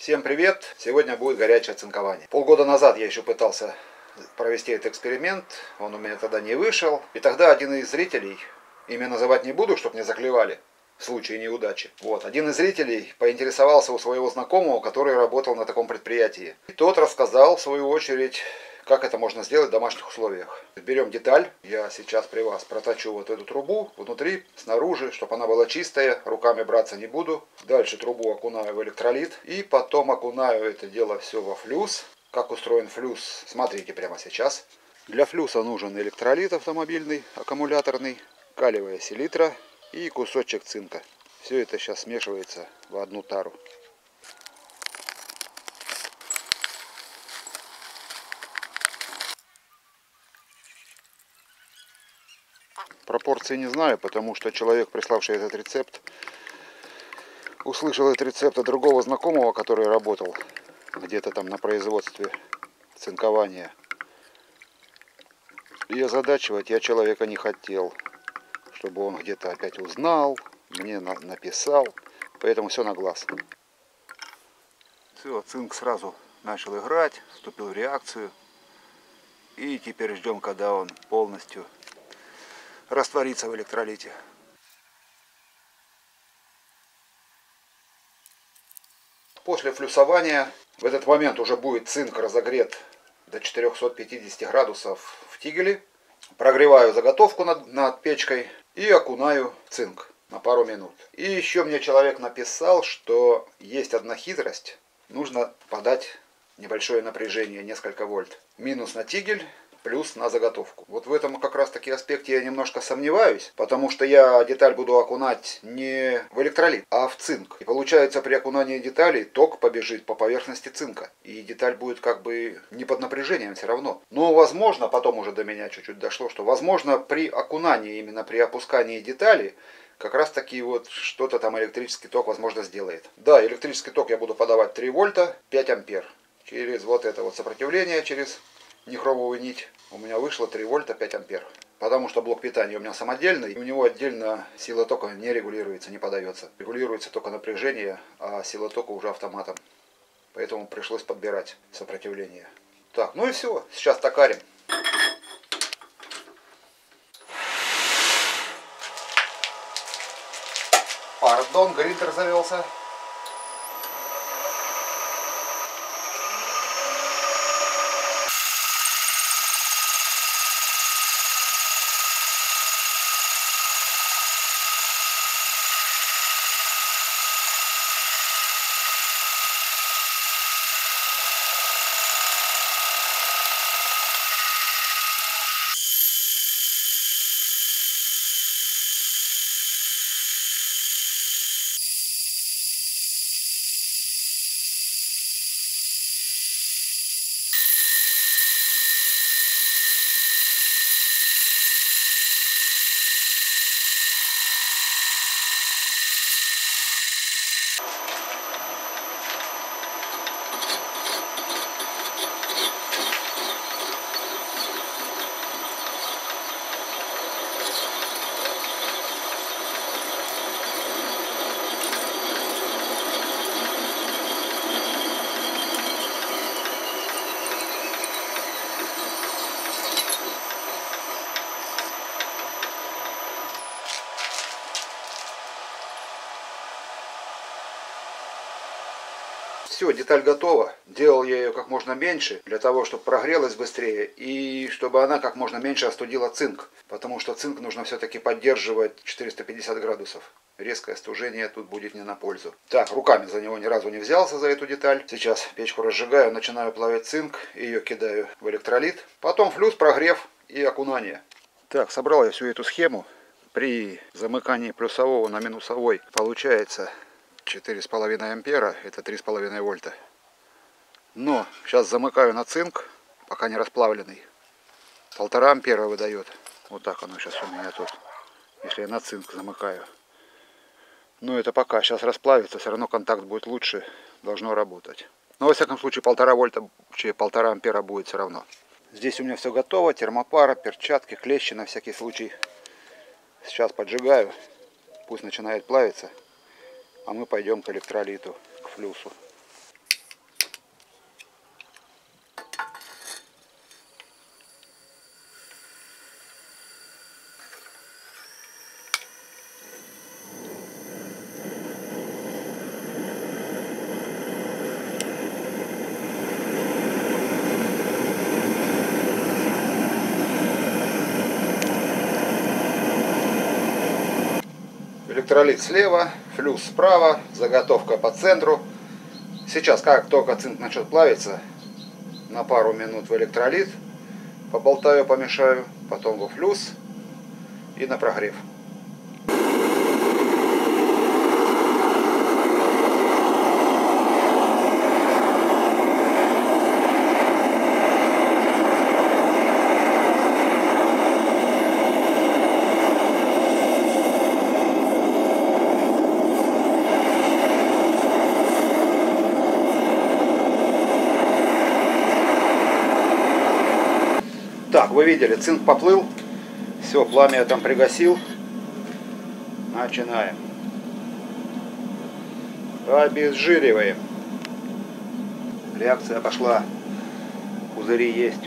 Всем привет! Сегодня будет горячее оцинкование. Полгода назад я еще пытался провести этот эксперимент, он у меня тогда не вышел. И тогда один из зрителей, имя называть не буду, чтобы не заклевали в случае неудачи. Вот, один из зрителей поинтересовался у своего знакомого, который работал на таком предприятии. И тот рассказал, в свою очередь, как это можно сделать в домашних условиях. Берем деталь, я сейчас при вас проточу вот эту трубу внутри, снаружи, чтобы она была чистая, руками браться не буду. Дальше трубу окунаю в электролит и потом окунаю это дело все во флюс. Как устроен флюс, смотрите прямо сейчас. Для флюса нужен электролит автомобильный, аккумуляторный, калиевая селитра и кусочек цинка. Все это сейчас смешивается в одну тару. Пропорции не знаю, потому что человек, приславший этот рецепт, услышал этот рецепт от другого знакомого, который работал где-то там на производстве цинкования. И озадачивать я человека не хотел, чтобы он где-то опять узнал, мне написал, поэтому все на глаз. Все, цинк сразу начал играть, вступил в реакцию. И теперь ждем, когда он полностью растворится в электролите. После флюсования в этот момент уже будет цинк разогрет до 450 градусов в тигеле. Прогреваю заготовку над печкой и окунаю цинк на пару минут. И еще мне человек написал, что есть одна хитрость. Нужно подать небольшое напряжение, несколько вольт. Минус на тигель, плюс на заготовку. Вот в этом как раз таки аспекте я немножко сомневаюсь, потому что я деталь буду окунать не в электролит, а в цинк. И получается, при окунании детали ток побежит по поверхности цинка, и деталь будет как бы не под напряжением все равно. Но возможно, потом уже до меня чуть-чуть дошло, что возможно при окунании, именно при опускании детали, как раз таки вот что-то там электрический ток возможно сделает. Да, электрический ток я буду подавать 3 вольта, 5 ампер. Через вот это вот сопротивление, через нехромовую нить, у меня вышло 3 вольта 5 ампер. Потому что блок питания у меня самодельный, и у него отдельно сила тока не регулируется, не подается. Регулируется только напряжение, а сила тока уже автоматом. Поэтому пришлось подбирать сопротивление. Так, ну и все, сейчас токарим. Пардон, гриндер завелся. Все, деталь готова. Делал я ее как можно меньше, для того, чтобы прогрелась быстрее и чтобы она как можно меньше остудила цинк. Потому что цинк нужно все-таки поддерживать 450 градусов. Резкое остужение тут будет не на пользу. Так, руками за него ни разу не взялся, за эту деталь. Сейчас печку разжигаю, начинаю плавить цинк, ее кидаю в электролит. Потом флюс, прогрев и окунание. Так, собрал я всю эту схему. При замыкании плюсового на минусовой получается 4,5 ампера, это 3,5 вольта. Но сейчас замыкаю на цинк, пока не расплавленный. 1,5 ампера выдает. Вот так оно сейчас у меня тут, если я на цинк замыкаю. Но это пока, сейчас расплавится, все равно контакт будет лучше, должно работать. Но во всяком случае 1,5 вольта, 1,5 ампера будет все равно. Здесь у меня все готово, термопара, перчатки, клещи на всякий случай. Сейчас поджигаю, пусть начинает плавиться. А мы пойдем к электролиту, к флюсу. электролит слева, флюс справа, заготовка по центру. Сейчас, как только цинк начнет плавиться, на пару минут в электролит поболтаю, помешаю, потом во флюс и на прогрев. Так, вы видели, цинк поплыл. Все, пламя я там пригасил. Начинаем. Обезжириваем. Реакция пошла. Пузыри есть.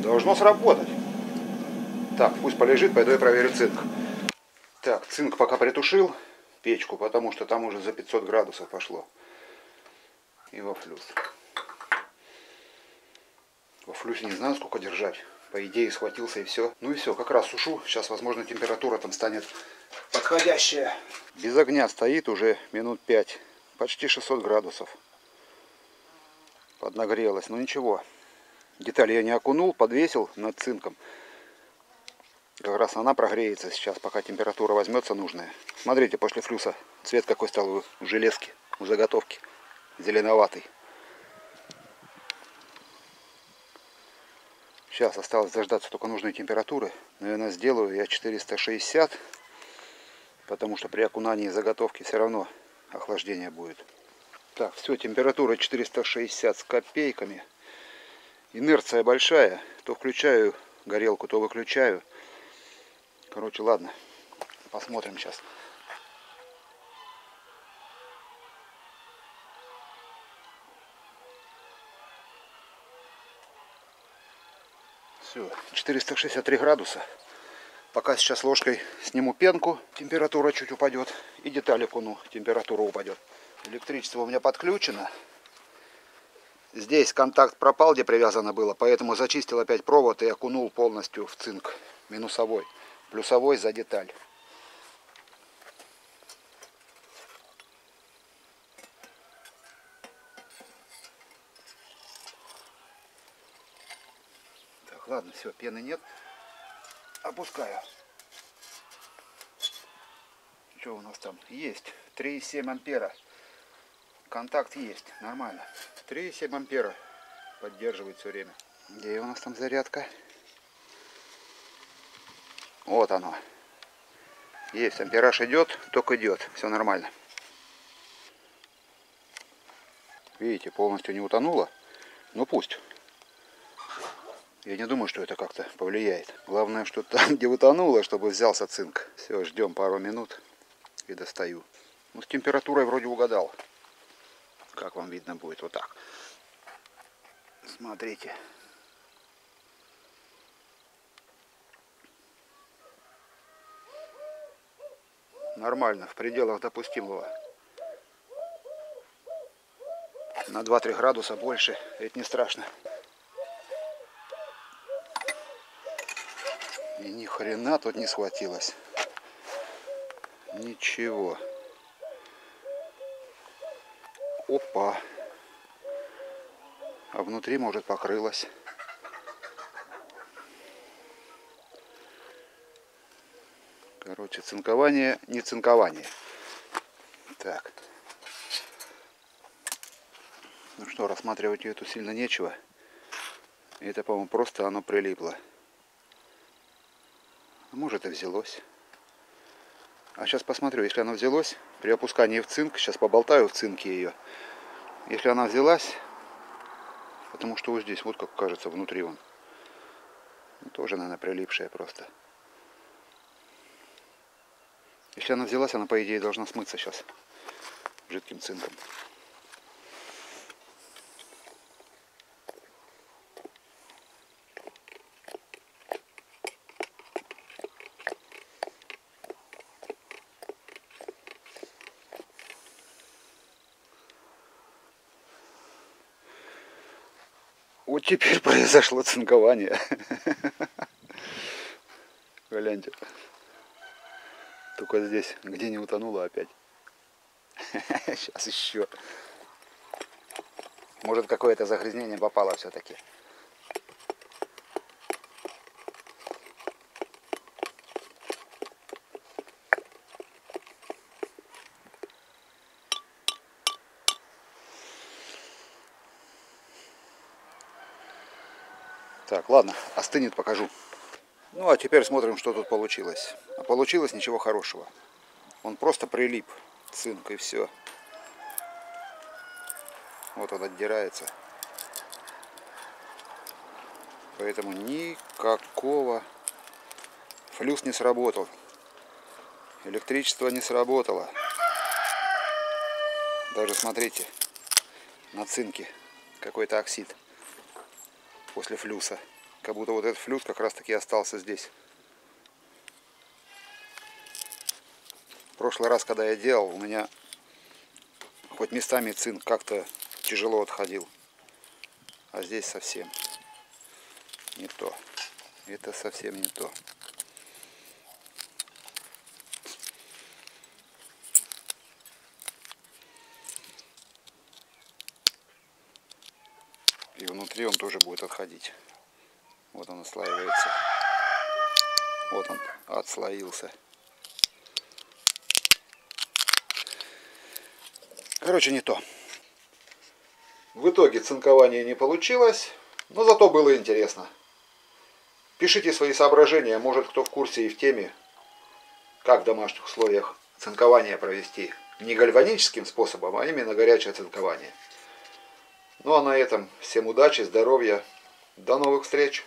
Должно сработать. Так, пусть полежит, пойду я проверю цинк. Так, цинк пока притушил печку, потому что там уже за 500 градусов пошло. И во флюс. Во флюсе не знаю, сколько держать. По идее, схватился и все. Ну и все, как раз сушу. Сейчас, возможно, температура там станет подходящая. Без огня стоит уже минут 5. Почти 600 градусов. Поднагрелась, но ничего. Деталь я не окунул, подвесил над цинком. Как раз она прогреется сейчас, пока температура возьмется нужная. Смотрите, после флюса цвет какой стал у железки, у заготовки. Зеленоватый. Сейчас осталось дождаться только нужной температуры. Наверное, сделаю я 460, потому что при окунании заготовки все равно охлаждение будет. Так, все, температура 460 с копейками. Инерция большая. То включаю горелку, то выключаю. Короче, ладно, посмотрим сейчас. Все, 463 градуса. Пока сейчас ложкой сниму пенку, температура чуть упадет. И деталь окуну, температура упадет. Электричество у меня подключено. Здесь контакт пропал, где привязано было, поэтому зачистил опять провод и окунул полностью в цинк минусовой. Плюсовой за деталь. Так, ладно, все, пены нет. Опускаю. Что у нас там? Есть. 3,7 ампера. Контакт есть. Нормально. 3,7 ампера. Поддерживает все время. Где у нас там зарядка? Вот оно. Есть, ампераж идет, ток идет. Все нормально. Видите, полностью не утонуло. Ну пусть. Я не думаю, что это как-то повлияет. Главное, что там, где утонуло, чтобы взялся цинк. Все, ждем пару минут и достаю. Ну, с температурой вроде угадал. Как вам видно будет, вот так. Смотрите. Нормально, в пределах допустимого. На 2-3 градуса больше, это не страшно. И ни хрена тут не схватилось. Ничего. Опа. А внутри, может, покрылось. Короче, цинкование, не цинкование. Так. Ну что, рассматривать ее тут сильно нечего. Это, по-моему, просто оно прилипло. Может, и взялось. А сейчас посмотрю, если оно взялось, при опускании в цинк, сейчас поболтаю в цинке ее. Если она взялась, потому что вот здесь, вот как кажется, внутри он. Тоже, наверное, прилипшая просто. Если она взялась, она, по идее, должна смыться сейчас жидким цинком. Вот теперь произошло цинкование. Гляньте. Только здесь, где не утонуло опять. Сейчас еще. Может, какое-то загрязнение попало все-таки. Так, ладно, остынет, покажу. Ну, а теперь смотрим, что тут получилось. А получилось ничего хорошего. Он просто прилип, цинк, и все. Вот он отдирается. Поэтому никакого... Флюс не сработал. Электричество не сработало. Даже, смотрите, на цинке какой-то оксид. После флюса. Как будто вот этот флюс как раз таки остался здесь. В прошлый раз, когда я делал, у меня хоть местами цинк как-то тяжело отходил. А здесь совсем не то. Это совсем не то. И внутри он тоже будет отходить. Вот он отслаивается. Вот он отслоился. Короче, не то. В итоге цинкование не получилось, но зато было интересно. Пишите свои соображения, может, кто в курсе и в теме, как в домашних условиях цинкование провести. Не гальваническим способом, а именно горячее цинкование. Ну а на этом всем удачи, здоровья, до новых встреч!